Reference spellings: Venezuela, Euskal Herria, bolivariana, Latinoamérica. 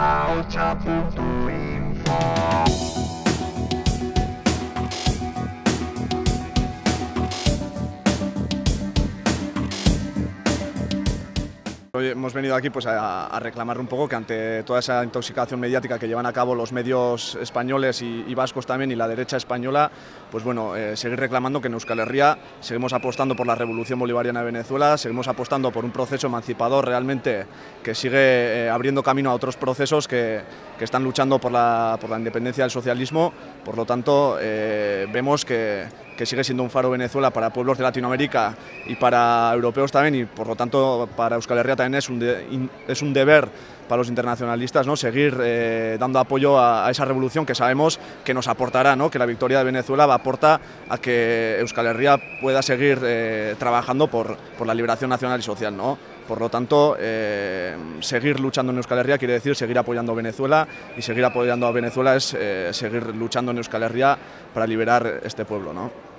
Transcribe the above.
pausa.info. Hoy hemos venido aquí pues, a reclamar un poco que ante toda esa intoxicación mediática que llevan a cabo los medios españoles y vascos también y la derecha española, pues bueno, seguir reclamando que en Euskal Herria seguimos apostando por la revolución bolivariana de Venezuela, seguimos apostando por un proceso emancipador realmente que sigue abriendo camino a otros procesos que están luchando por la independencia del socialismo. Por lo tanto, vemos que sigue siendo un faro Venezuela para pueblos de Latinoamérica y para europeos también, y por lo tanto para Euskal Herria también es un deber para los internacionalistas, ¿no? Seguir dando apoyo a esa revolución que sabemos que nos aportará, ¿no? Que la victoria de Venezuela aporta a que Euskal Herria pueda seguir trabajando por la liberación nacional y social, ¿no? Por lo tanto, seguir luchando en Euskal Herria quiere decir seguir apoyando a Venezuela, y seguir apoyando a Venezuela es seguir luchando en Euskal Herria para liberar este pueblo, ¿no?